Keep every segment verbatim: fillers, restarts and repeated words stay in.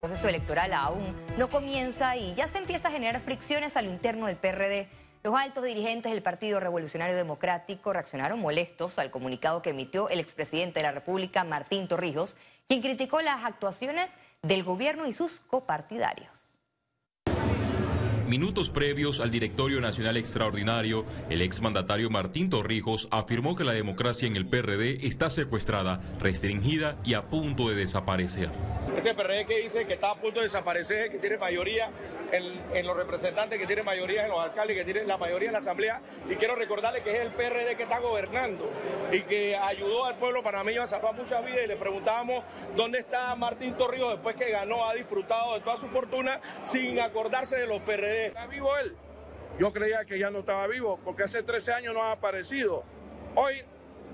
El proceso electoral aún no comienza y ya se empieza a generar fricciones a lo interno del P R D. Los altos dirigentes del Partido Revolucionario Democrático reaccionaron molestos al comunicado que emitió el expresidente de la República, Martín Torrijos, quien criticó las actuaciones del gobierno y sus copartidarios. Minutos previos al Directorio Nacional Extraordinario, el exmandatario Martín Torrijos afirmó que la democracia en el P R D está secuestrada, restringida y a punto de desaparecer. Ese P R D que dice que está a punto de desaparecer, que tiene mayoría en, en los representantes, que tiene mayoría en los alcaldes, que tiene la mayoría en la Asamblea. Y quiero recordarle que es el P R D que está gobernando y que ayudó al pueblo panameño a salvar muchas vidas. Y le preguntábamos dónde está Martín Torrijos después que ganó, ha disfrutado de toda su fortuna sin acordarse de los P R D. ¿Está vivo él? Yo creía que ya no estaba vivo, porque hace trece años no ha aparecido. Hoy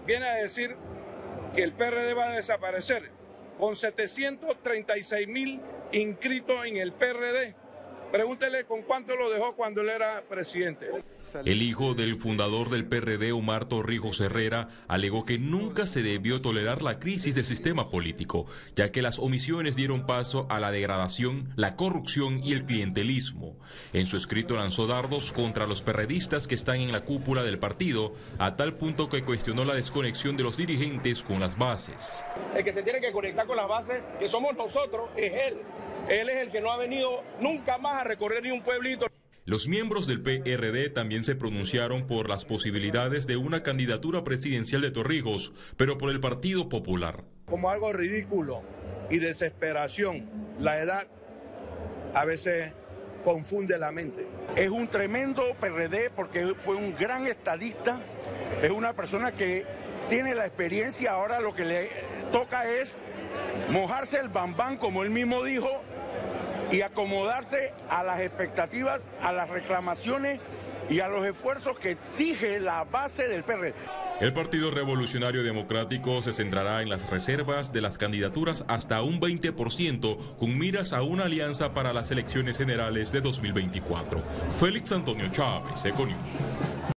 viene a decir que el P R D va a desaparecer, con setecientos treinta y seis mil inscritos en el P R D. Pregúntele con cuánto lo dejó cuando él era presidente. El hijo del fundador del P R D, Omar Torrijos Herrera, alegó que nunca se debió tolerar la crisis del sistema político, ya que las omisiones dieron paso a la degradación, la corrupción y el clientelismo. En su escrito lanzó dardos contra los perredistas que están en la cúpula del partido, a tal punto que cuestionó la desconexión de los dirigentes con las bases. El que se tiene que conectar con las bases, que somos nosotros, es él. Él es el que no ha venido nunca más a recorrer ni un pueblito. Los miembros del P R D también se pronunciaron por las posibilidades de una candidatura presidencial de Torrijos, pero por el Partido Popular. Como algo ridículo y desesperación, la edad a veces confunde la mente. Es un tremendo P R D porque fue un gran estadista, es una persona que tiene la experiencia, ahora lo que le toca es mojarse el bambán, como él mismo dijo, y acomodarse a las expectativas, a las reclamaciones y a los esfuerzos que exige la base del P R D. El Partido Revolucionario Democrático se centrará en las reservas de las candidaturas hasta un veinte por ciento, con miras a una alianza para las elecciones generales de dos mil veinticuatro. Félix Antonio Chávez, ECO News.